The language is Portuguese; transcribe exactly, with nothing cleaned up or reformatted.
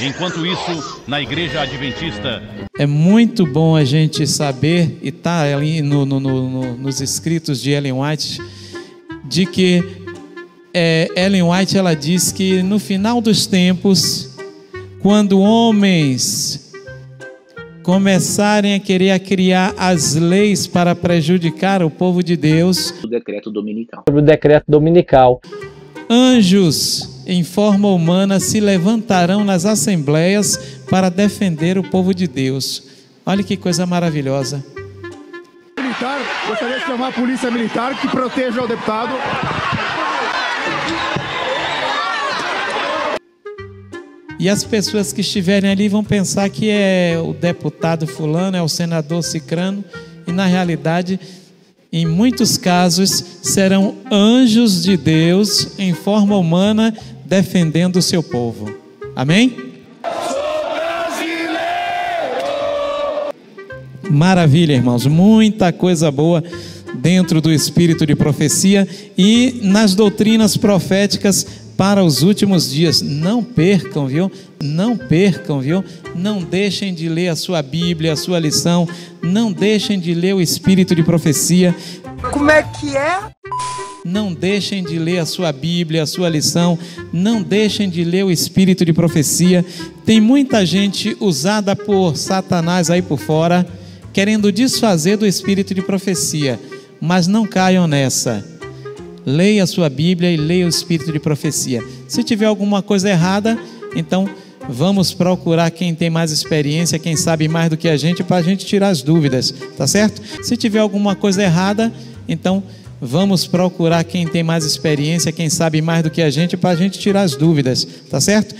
Enquanto isso, na Igreja Adventista... É muito bom a gente saber, e está ali no, no, no, nos escritos de Ellen White, de que é, Ellen White ela diz que no final dos tempos, quando homens começarem a querer a criar as leis para prejudicar o povo de Deus... O decreto dominical. O decreto dominical. Anjos... em forma humana, se levantarão nas assembleias para defender o povo de Deus. Olha que coisa maravilhosa. Militar, gostaria de chamar a polícia militar que proteja o deputado. E as pessoas que estiverem ali vão pensar que é o deputado fulano, é o senador cicrano, e na realidade... em muitos casos, serão anjos de Deus em forma humana defendendo o seu povo. Amém? Sou brasileiro! Maravilha, irmãos. Muita coisa boa dentro do Espírito de Profecia e nas doutrinas proféticas para os últimos dias. Não percam, viu? Não percam, viu? Não deixem de ler a sua Bíblia, a sua lição. Não deixem de ler o Espírito de Profecia. Como é que é? Não deixem de ler a sua Bíblia, a sua lição. Não deixem de ler o Espírito de Profecia. Tem muita gente usada por Satanás aí por fora, querendo desfazer do Espírito de Profecia. Mas não caiam nessa. Leia a sua Bíblia e leia o Espírito de Profecia. Se tiver alguma coisa errada, então... vamos procurar quem tem mais experiência, quem sabe mais do que a gente, para a gente tirar as dúvidas, tá certo? Se tiver alguma coisa errada, então vamos procurar quem tem mais experiência, quem sabe mais do que a gente, para a gente tirar as dúvidas, tá certo?